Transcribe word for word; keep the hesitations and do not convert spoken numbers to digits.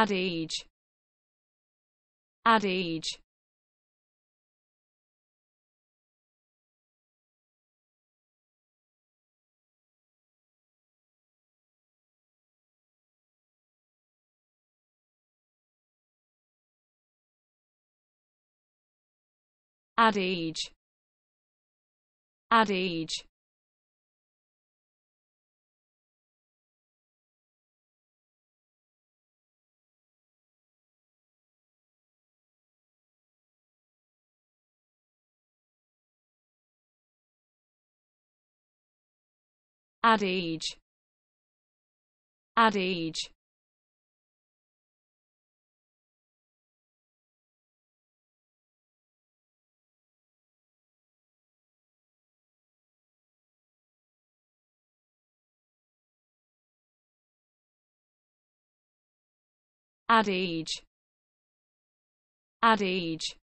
Adige. Adige. Adige. Adige. Adige. Adige. Adige. Adige.